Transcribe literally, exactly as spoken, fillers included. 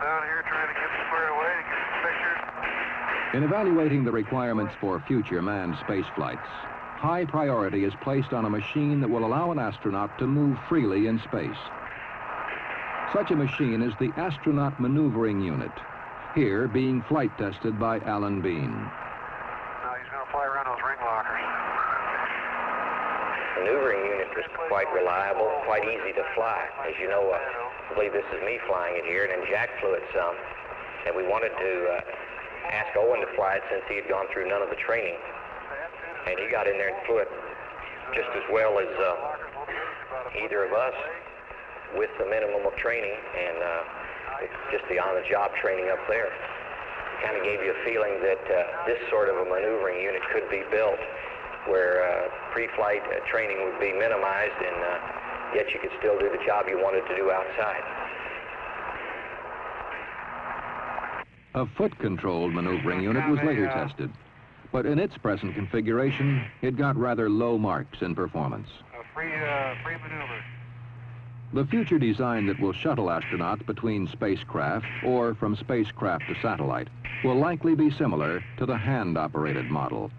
down here trying to get square away to get some pictures. In evaluating the requirements for future manned space flights, high priority is placed on a machine that will allow an astronaut to move freely in space. Such a machine is the astronaut maneuvering unit, here being flight tested by Alan Bean. Now he's going to fly around those ring lockers. The maneuvering unit was quite reliable, quite easy to fly. As you know, uh, I believe this is me flying it here, and then Jack flew it some. And we wanted to uh, ask Owen to fly it since he had gone through none of the training. And he got in there and flew it just as well as uh, either of us with the minimum of training and uh, just the on-the-job training up there. It kind of gave you a feeling that uh, this sort of a maneuvering unit could be built where uh, pre-flight uh, training would be minimized and uh, yet you could still do the job you wanted to do outside. A foot-controlled maneuvering unit was later tested. But in its present configuration, it got rather low marks in performance. A free, uh, free maneuver. The future design that will shuttle astronauts between spacecraft or from spacecraft to satellite will likely be similar to the hand-operated model.